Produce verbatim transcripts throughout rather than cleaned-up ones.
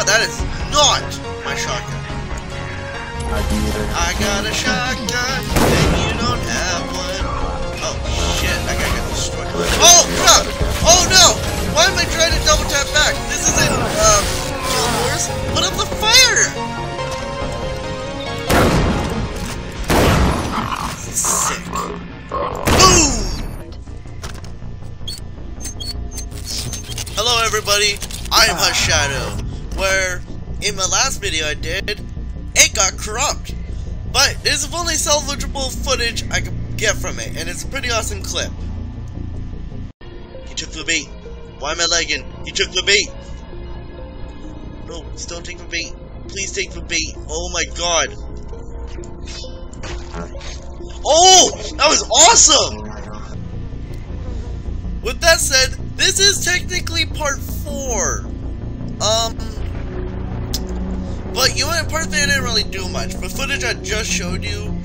out. That is not my shotgun. I do either. I got a shotgun, and you don't have one. Oh shit, I gotta get destroyed. Oh crap! Oh no! Why am I trying to double tap back? This isn't uh Guild Wars. Put up the fire! Sick. Boom! Hello everybody, I am Hushed Shadow, where in my last video I did, it got corrupt, but there's only salvageable footage I could get from it, and it's a pretty awesome clip. He took the beat. Why am I lagging? He took the beat. No, don't take the beat. Please take the beat. Oh my god. Oh, that was awesome. With that said, this is technically part four. Um. But you know, in part three I didn't really do much. The footage I just showed you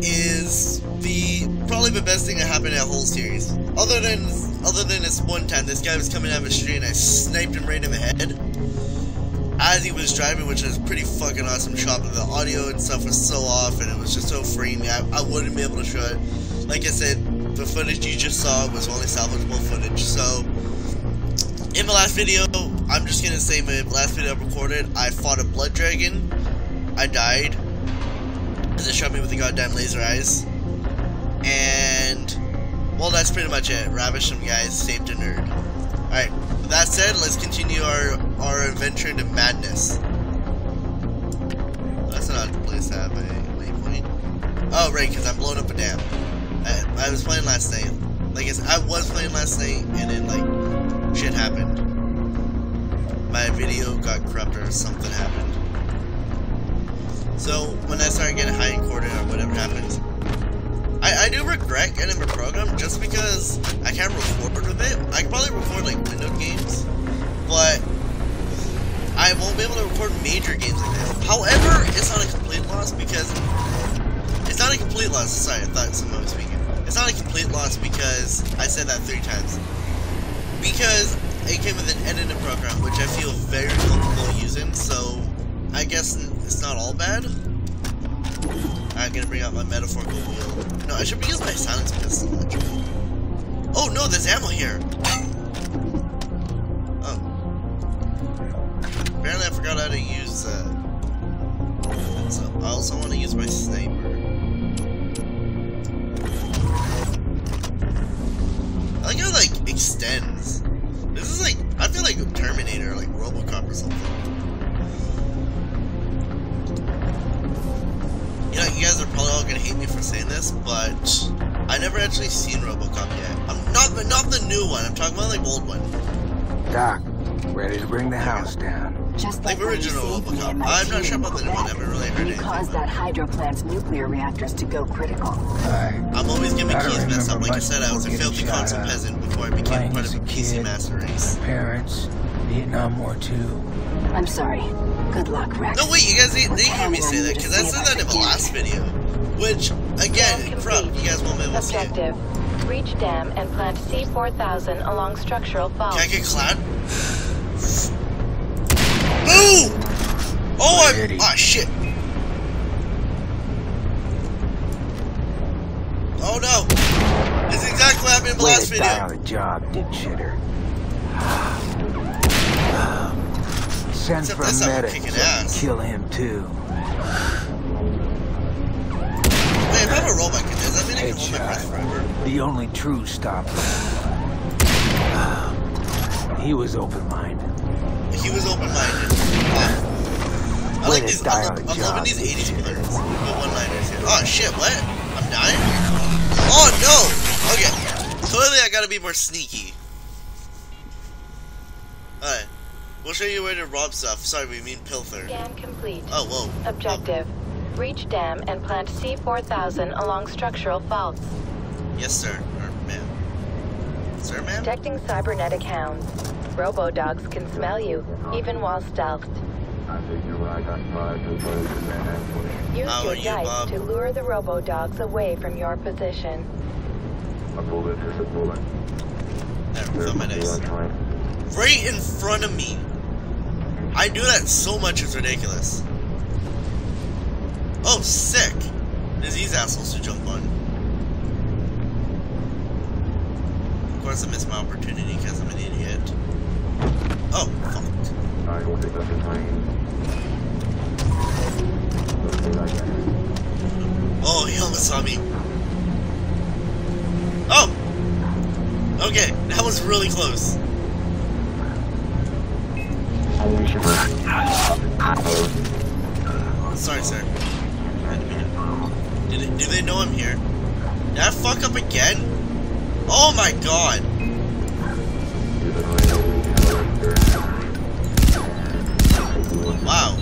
is the probably the best thing that happened in that whole series. Other than other than this one time, this guy was coming out of the street and I sniped him right in the head as he was driving, which was pretty fucking awesome shot. But the audio and stuff was so off, and it was just so freeing. I, I wouldn't be able to show it. Like I said, the footage you just saw was only salvageable footage. So in my last video, I'm just gonna say my last video I recorded, I fought a Blood Dragon, I died, and they shot me with the goddamn laser eyes, and, well, that's pretty much it. Ravished some guys, saved a nerd. Alright, with that said, let's continue our, our adventure into madness. That's not a place to have a waypoint. Oh, right, because I'm blown up a dam. I, I was playing last night. Like I said, I was playing last night, and then, like, shit happened. My video got corrupted or something happened. So when I started getting high and quartered or whatever happened, I, I do regret getting the program just because I can't record with it. I can probably record like Windows games, but I won't be able to record major games like this. However, it's not a complete loss because it's not a complete loss. Sorry, I thought someone was speaking. It's not a complete loss because I said that three times. Because it came with an editing program, which I feel very comfortable using, so I guess it's not all bad. I'm gonna bring out my metaphorical wheel. No, I should be using my silence pistol. Oh no, there's ammo here! Oh. Apparently I forgot how to use, uh... so I also want to use my sniper. I like how it, like, extends. This is like, I feel like a Terminator, like RoboCop or something. You know, you guys are probably all gonna hate me for saying this, but I never actually seen RoboCop yet. I'm not, not the new one. I'm talking about like old one. Doc, ready to bring the house down. Just like, like original RoboCop. I'm not sure about the new one. I haven't really heard anything. Caused that hydro plant's nuclear reactors to go critical. I, I'm always getting my keys messed up. Like I said, I was a filthy console peasant before I became part of the P C master race. Parents, Vietnam War two. I'm sorry. Good luck, Rex. No wait, you guys they, they hear me say that because I said that in the last video, which again, from you guys won't be able to see it. Objective: reach dam and plant C four thousand along structural fault. Can I get clad? Ooh! Oh, I'm... Ah, oh, shit. Oh, no. This is exactly what happened in the Way last to video. Die on a job, did shitter. um, send Except for a medic and kill him, too. Wait, if I'm a robot, can does that mean I can hold my breath forever? The only true stopper. um, he was open-minded. He was open-minded. Uh, I like these. I'm, I'm loving these eighties players. The one-liners here. Oh shit! What? I'm dying. Oh no! Okay. Clearly, I gotta be more sneaky. All right. We'll show you where to rob stuff. Sorry, we mean pilfer. Dam complete. Oh whoa. Objective: oh. Reach dam and plant C four thousand along structural faults. Yes, sir. Or ma'am. Sir, ma'am. Detecting cybernetic hounds. Robo dogs can smell you, even while stealthed. Use How your dice you, to lure the robo dogs away from your position. A bullet is a bullet. There, right in front of me. I knew that so much is ridiculous. Oh, sick. There's these assholes to jump on. Of course I missed my opportunity because I'm an idiot. Oh, fuck. I will take that in time. Oh, he almost saw me. Oh! Okay, that was really close. Sorry, sir. Do they, do they know I'm here? Did I fuck up again? Oh my god! Wow.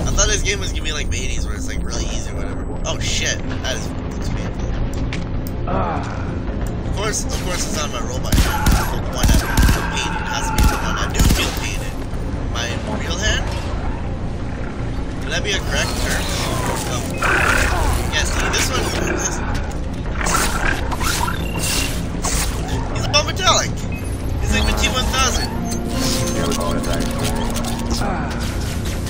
I thought this game was gonna be like Hades where it's like really easy or whatever. Oh shit, that is painful. Of course, of course it's not my robot. Why not? I feel pain, it has to be the one. I do feel pain in my real hand? Would that be a correct term? Oh. Yeah, see, this one. He's about metallic. He's like the T one thousand.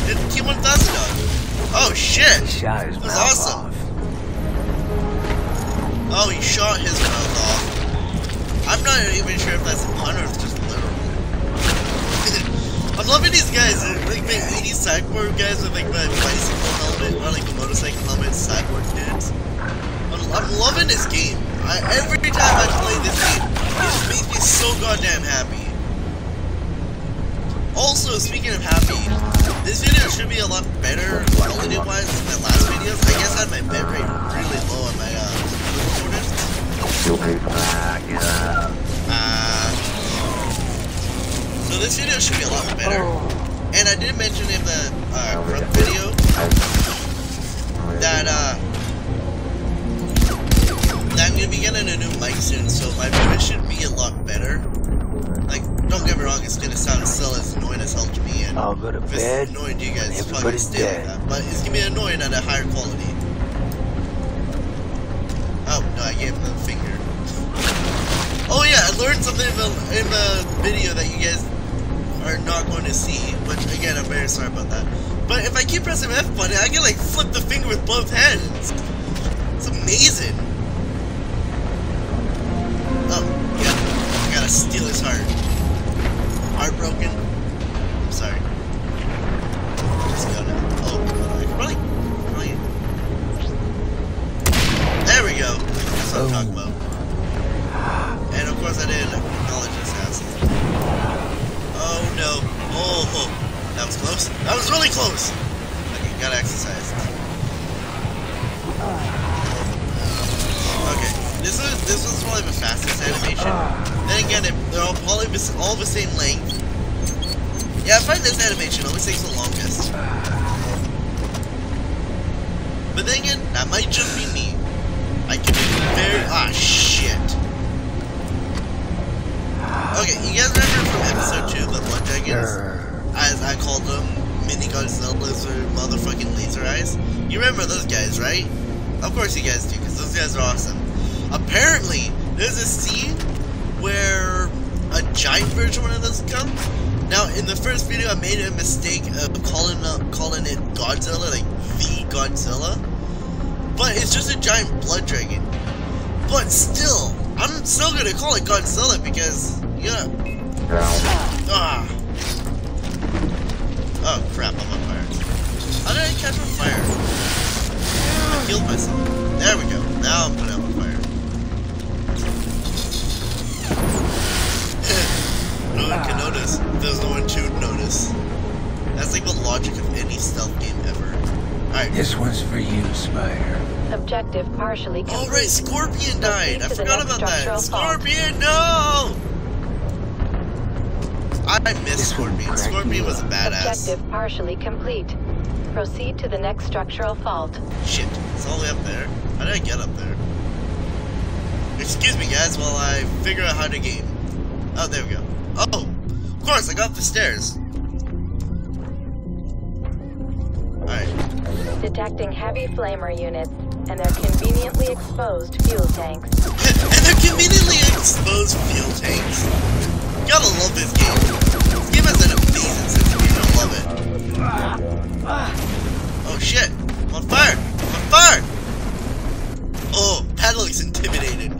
Did the T one thousand dog. Oh shit! That was awesome. Oh, he shot his mouth off. I'm not even sure if that's on or if it's just literal. I'm loving these guys. Like the eighties cyborg guys with like the bicycle helmet or like the motorcycle helmet cyborg dudes. I'm, I'm loving this game. I, every time I play this game, it just makes me so goddamn happy. Also, speaking of happy, this video should be a lot better quality-wise than my last videos. I guess I had my bitrate really low on my uh, recorders. Uh, so this video should be a lot better. And I did mention in the uh, grub video that uh, that I'm gonna be getting a new mic soon, so my video should be a lot better. Like, don't get me wrong, it's gonna sound still as annoying as hell to me, and I'll go to if bed, it's annoying to you guys, it's fucking stay dead. Like that, but it's gonna be annoying at a higher quality. Oh, no, I gave him the finger. Oh yeah, I learned something in the, in the video that you guys are not going to see, which again, I'm very sorry about that. But if I keep pressing the F button, I can like flip the finger with both hands. It's amazing. Oh. Steal his heart. Heartbroken. I'm sorry. Just go now. Oh, really? Really? There we go. That's what I'm talking about. And of course I didn't acknowledge this asshole. Oh no. Oh, oh. That was close. That was really close. Okay, gotta exercise. Okay. This is this was probably the fastest animation. Then again, they're all probably all the same length. Yeah, I find this animation always takes the longest. But then again, that might just be me. I can be very ah shit. Okay, you guys remember from episode two, the Blood Dragons, as I called them, mini Godzillas or motherfucking laser eyes. You remember those guys, right? Of course you guys do, because those guys are awesome. Apparently, there's a scene where a giant version of those comes. Now, in the first video, I made a mistake of calling up, calling it Godzilla, like the Godzilla. But it's just a giant blood dragon. But still, I'm still gonna call it Godzilla because yeah. Ah. Oh crap! I'm on fire. How did I catch on fire? I killed myself. There we go. Now I'm put out on fire. No one can notice. There's no one to notice. That's like the logic of any stealth game ever. Alright. This one's for you, Spire. Objective partially complete. Alright, Scorpion died. I forgot about that. Scorpion, no! I missed Scorpion. Scorpion was a badass. Objective partially complete. Proceed to the next structural fault. Shit, it's all the way up there. How did I get up there? Excuse me, guys, while I figure out how to game. Oh, there we go. Oh, of course, I got up the stairs. Alright. Detecting heavy flamer units and their conveniently exposed fuel tanks. And their conveniently exposed fuel tanks. Gotta love this game. This game has an amazing sense of humor. love it. Oh shit! I'm on fire! I'm on fire! Oh, paddling's intimidating.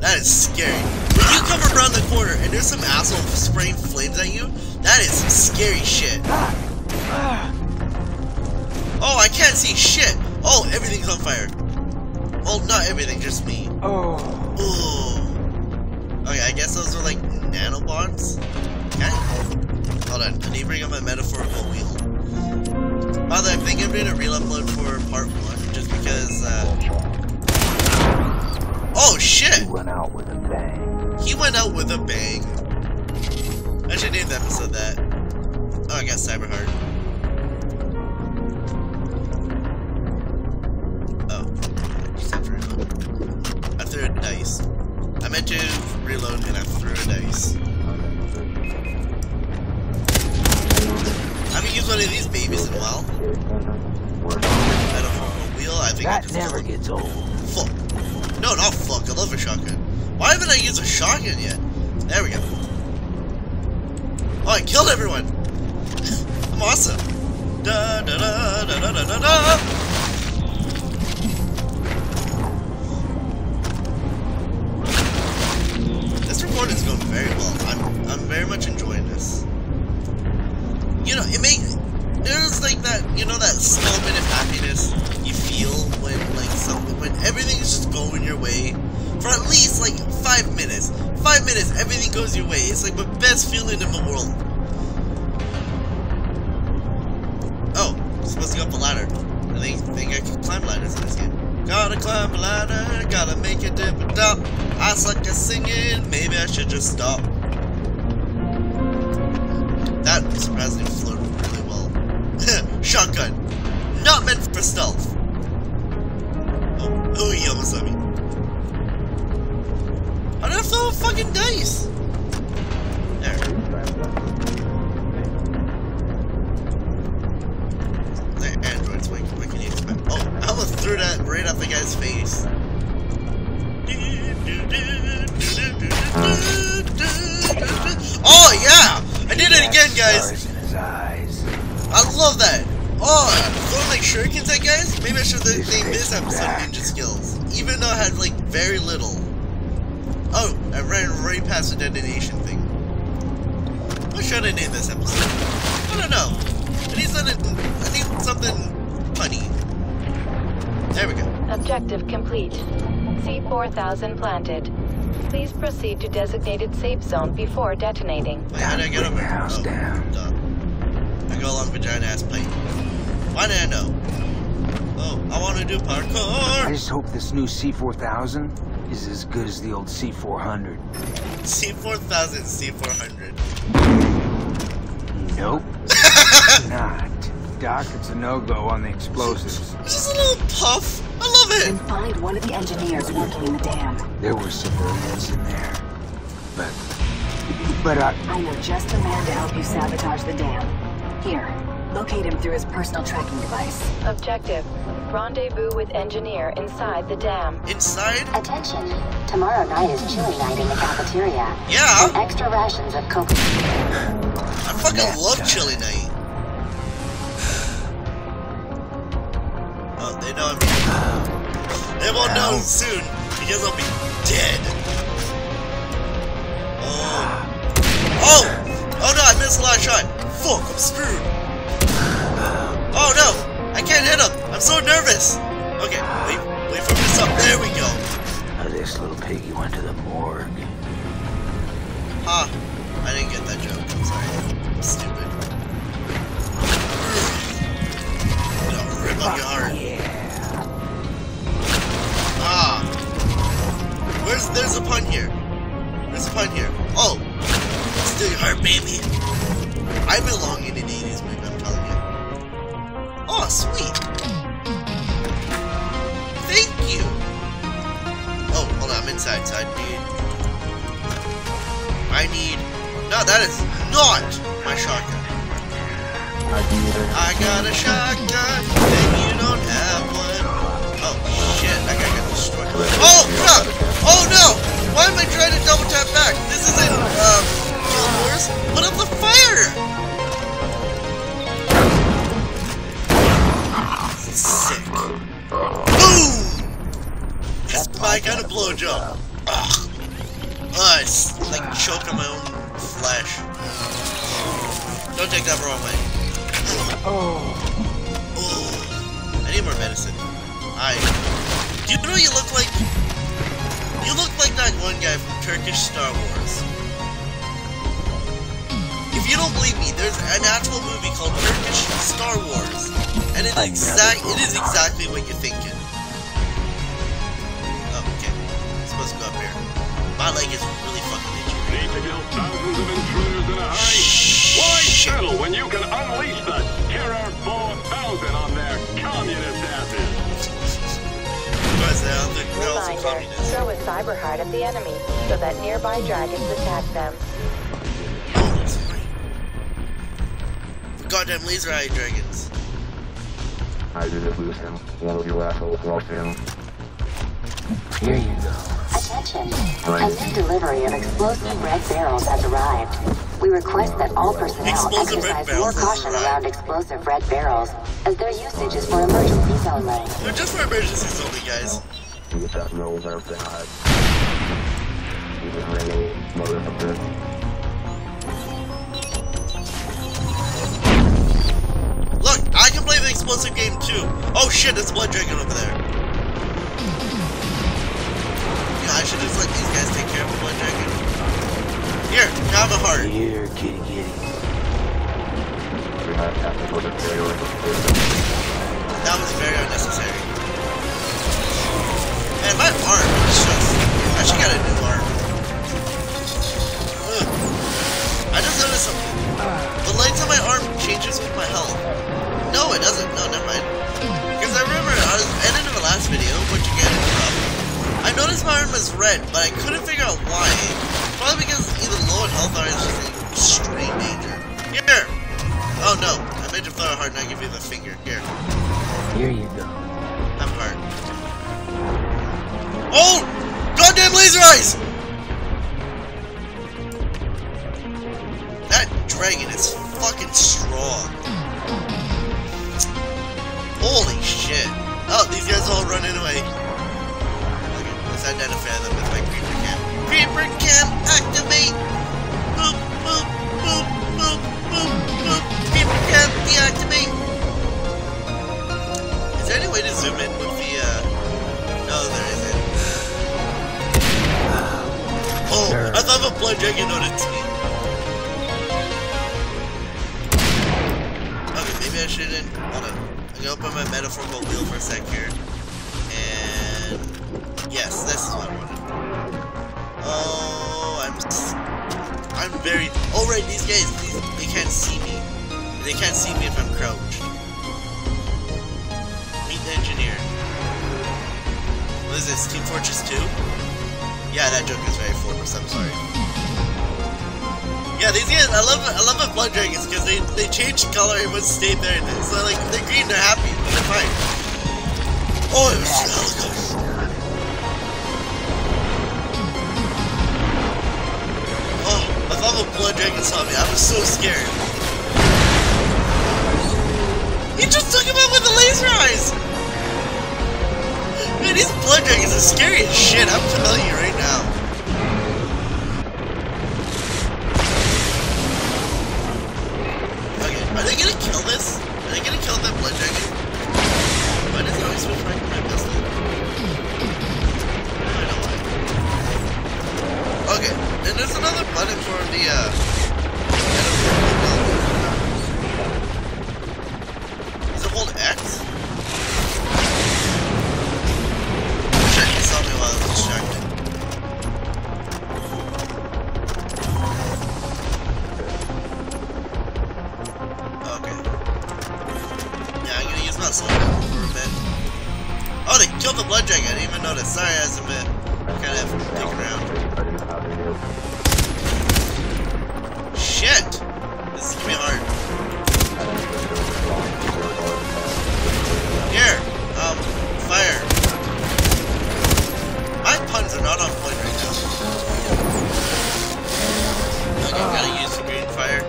That is scary. When you come around the corner and there's some asshole spraying flames at you, that is some scary shit. Oh, I can't see shit! Oh, everything's on fire. Well, not everything, just me. Oh. Ooh. Okay, I guess those are like nanobots. Okay. Hold on, I need to bring up my metaphorical wheel. By the way, I think I'm doing a re-upload for part one, just because, uh... oh, shit! He went out with a bang. He went out with a bang. I should name the episode that. Oh, I got Cyber Heart. A dice. I meant to reload and I threw a dice. I haven't used one of these babies in a while. I don't know a wheel. I think that I just never killed. Gets old. Fuck. No, not fuck. I love a shotgun. Why haven't I used a shotgun yet? There we go. Oh, I killed everyone. I'm awesome. Da da da da da da da. It's going very well. I'm I'm very much enjoying this. You know, it makes there's like that, you know, that small bit of happiness you feel when like something when everything is just going your way for at least like five minutes. Five minutes, everything goes your way. It's like the best feeling in the world. Oh, I'm supposed to go up a ladder. I think think I can climb ladders in this game. Gotta climb a ladder, gotta make it dip and up. I suck at singing, maybe I should just stop. That surprisingly floated really well. Shotgun. Not meant for stealth. Oh, oh, he almost let me. I don't throw a fucking dice. There. There, androids, wait, what can you expect? Oh, I almost threw that right at the guy's face. Oh yeah! I did it again, guys! I love that! Oh, throwing like shurikens at guys? Maybe I should name this episode Ninja Skills. Even though I had like very little. Oh, I ran right past the detonation thing. What should I name this episode? I don't know. I need something, I need something funny. There we go. Objective complete. C four thousand planted. Please proceed to designated safe zone before detonating. Wait, how did I get over here? Oh, duh. I go along vagina-ass plate. Why did I know? Oh, I want to do parkour! I just hope this new C four thousand is as good as the old C four hundred. C four thousand, C four hundred. Nope. Not. Doc, it's a no-go on the explosives. Just a little puff. I love it. And find one of the engineers working in the dam. There were civilians in there, but but I. I know just a man to help you sabotage the dam. Here, locate him through his personal tracking device. Objective: rendezvous with engineer inside the dam. Inside? Attention! Tomorrow night is chili night in the cafeteria. Yeah. And extra rations of coke. I fucking yeah, love God. Chili night. They know I'm dead. They won't know soon because I'll be dead. Oh. Oh! Oh no, I missed a last shot. Fuck, I'm screwed. Oh no! I can't hit him! I'm so nervous! Okay, wait, wait for this up. There we go. Now this little piggy went to the morgue. Ah, I didn't get that joke. I'm sorry. I'm stupid. No, rip up your heart. Where's, there's a pun here. There's a pun here. Oh! Steal your heart, baby! I belong in an eighties movie, I'm telling you. Oh, sweet! Thank you! Oh, hold on, I'm inside, so I need... I need... No, that is not my shotgun. I got a shotgun, and you don't have one. Oh, shit, I gotta get destroyed. Oh, crap! Oh no! Why am I trying to double tap back? This isn't, um, Guild Wars. Put up the fire! I got a blowjob. Ugh. I like choked on my own flesh. Don't take that wrong way. Oh. Ooh. I need more medicine. I. Do you know you look like? You look like that one guy from Turkish Star Wars. If you don't believe me, there's an actual movie called Turkish Star Wars, and it's exact. It is exactly what you're thinking. Oh, okay, I'm supposed to go up here. My leg is really fucking itchy. Need to kill thousands of intruders in a hurry. Why settle when you can unleash the terror four thousand on their communist asses? Reminder: throw a cyber heart at the enemy so that nearby dragons attack them. Goddamn laser eye dragons. I didn't lose him. One of you assholes lost him. Here you go. Attention. Right. A new delivery of explosive red barrels has arrived. We request that all personnel explosive exercise more caution around explosive red barrels, as their usage is for emergencies only. They're just for emergencies only, guys. You got no nerve to hide. You got any motherfucker. Look, I can play the explosive game too. Oh shit, there's a Blood Dragon over there. Yeah, I should just let these guys take care of the Blood Dragon. Here, now the heart. Here, kitty kitty. That was very unnecessary. Man, my arm is just... I should get a new arm. Ugh. I just noticed something. The lights on my arm changes with my health. No, it doesn't. No, never mind. Because I remember at the end of the last video, which again is up, I noticed my arm was red, but I couldn't figure out why. Probably because either low in health or I was just in extreme danger. Here! Oh no, I made you flower heart and I give you the finger. Here. Here you go. I'm hard. Oh! Goddamn laser eyes! That dragon is fucking strong. Holy shit. Oh, these guys all running away. Okay, let's identify them with my creeper cam. Creeper cam, activate! Boop, boop, boop, boop, boop, boop. Creeper cam, deactivate! Is there any way to zoom in with the, uh... no, there isn't. Oh, I thought the blood dragon noticed me. I shouldn't. Hold on. I'm gonna open my metaphorical wheel for a sec here. And yes, this is what I wanted. Oh, I'm. I'm very. Oh right, these guys. These, they can't see me. They can't see me if I'm crouched. Meet the engineer. What is this? Team Fortress two? Yeah, that joke is very Fortress. I'm sorry. Yeah, these guys, I love I love the blood dragons because they, they changed color and would stay there. So like they're green, they're happy, they're fine. Oh, it was a helicopter. Oh, I thought the blood dragon saw me. I was so scared. He just took him out with the laser eyes. Man, these blood dragons are scary as shit. I'm telling you right now. Are they gonna kill this? Are they gonna kill that blood dragon? Why does it always switch back to my pistol? I don't like it. Okay, and there's another button for the, uh... Is it hold X? Shit, he saw me while I was distracted. The blood dragon, I didn't even notice. Sorry, I was a bit kind of kicking around. Shit! This is gonna be hard. Here! Um, fire. My puns are not on point right now. Okay, gotta use the green fire.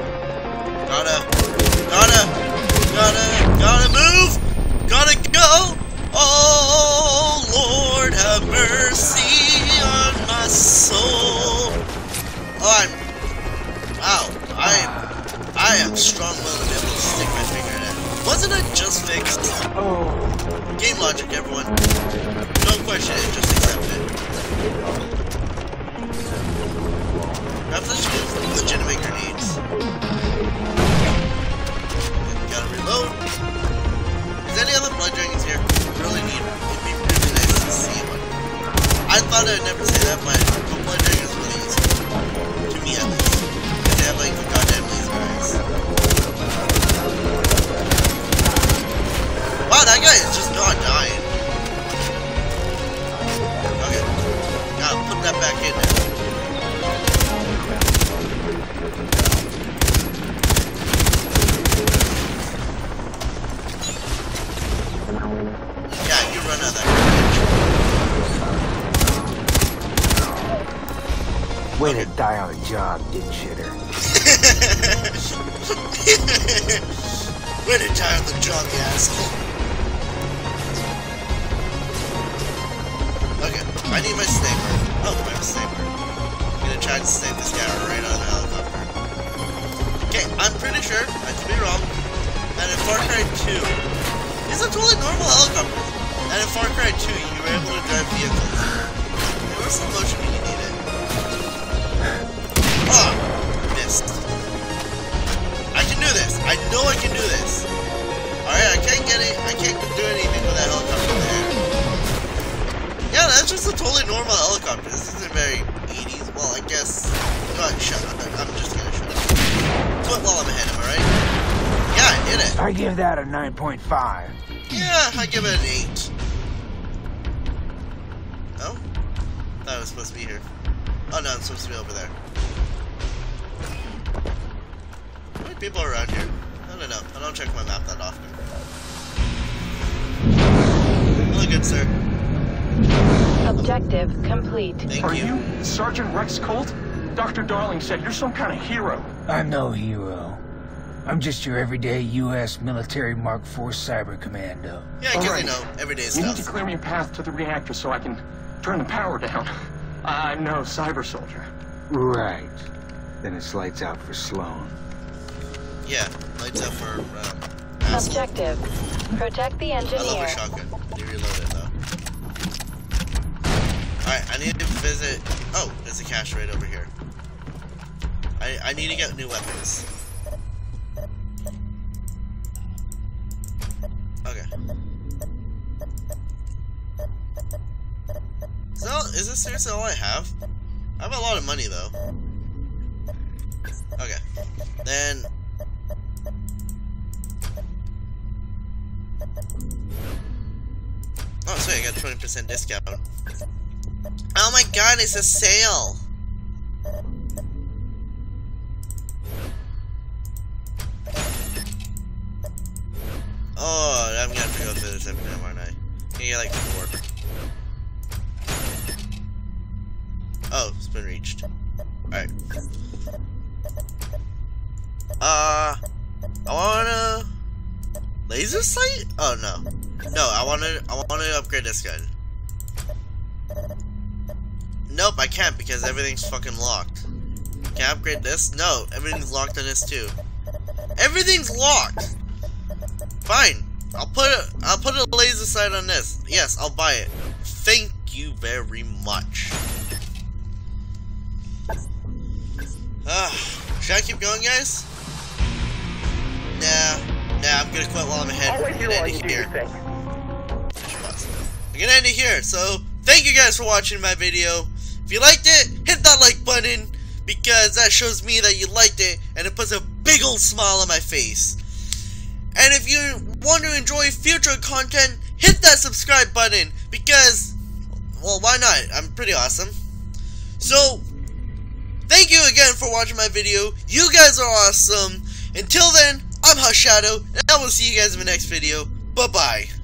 Gotta, gotta, gotta, gotta move! Gotta go! Oh, Lord have mercy. Wasn't it just fixed? Oh. Game logic, everyone. Don't question it, just accept it. Perhaps I should get some legitimate grenades. Gotta reload. Is any other Blood Dragons here? I really need it. It'd be really nice to see one. I thought I'd never say that, but a Blood Dragon is really easy. To me, at least. They have like the goddamn laser eyes. Wow, that guy is just not dying. Okay. Gotta put that back in there. Yeah, you run out of that garbage. Way to die on a job, dick shitter. Way to die on the job, you asshole. Okay, I need my sniper. Oh, I have a sniper. I'm gonna try to snipe this guy right out of the helicopter. Okay, I'm pretty sure, I could be wrong, that in Far Cry two, it's a totally normal helicopter. And in Far Cry two, you were able to drive vehicles. There was some motion when you needed. Oh, missed. I can do this. I know I can do this. Alright, I can't get it. I can't do anything with that helicopter in the air. Yeah, that's just a totally normal helicopter. This isn't very eighties. Well, I guess. God, shut up. I'm just gonna shut up. Quit while I'm ahead, alright? Yeah, I did it. I give that a nine point five. Yeah, I give it an eight. Oh? Thought I was supposed to be here. Oh no, I'm supposed to be over there. How many people are around here? I don't know. I don't check my map that often. Really good, sir. Objective complete. Thank Are you. you Sergeant Rex Colt? Doctor Darling said you're some kind of hero. I'm no hero. I'm just your everyday U S military Mark four cyber commando. Yeah, I guess right. I know everyday stuff. You need to clear me a path to the reactor so I can turn the power down. I'm no cyber soldier. Right. Then it's lights out for Sloan. Yeah, lights out for uh, Objective. Protect the engineer. I love a shotgun. You reload it though. Alright, I need to visit... Oh, there's a cache right over here. I, I need to get new weapons. Okay. Is, that all, is this seriously all I have? I have a lot of money, though. Okay. Then... Oh, sweet, I got a twenty percent discount. Oh my god, it's a sale! Oh, I'm gonna have to go through this every time, aren't I? I get like four. Oh, it's been reached. Alright. Uh, I wanna... Laser sight? Oh no. No, I wanna, I wanna upgrade this gun. Nope, I can't because everything's fucking locked. Can I upgrade this? No, everything's locked on this too. Everything's locked! Fine. I'll put a, I'll put a laser sight on this. Yes, I'll buy it. Thank you very much. Uh, should I keep going, guys? Nah. Nah, I'm gonna quit while I'm ahead. I'm gonna end it here. I'm gonna end it here, so thank you guys for watching my video. If you liked it, hit that like button, because that shows me that you liked it, and it puts a big old smile on my face. And if you want to enjoy future content, hit that subscribe button, because, well, why not? I'm pretty awesome. So, thank you again for watching my video. You guys are awesome. Until then, I'm Hushed Shadow, and I will see you guys in my next video. Bye-bye.